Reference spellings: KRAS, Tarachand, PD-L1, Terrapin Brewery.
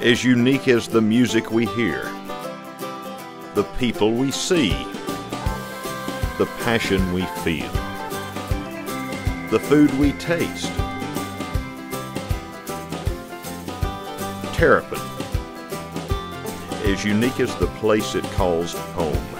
as unique as the music we hear, the people we see, the passion we feel, the food we taste. Terrapin, as unique as the place it calls home.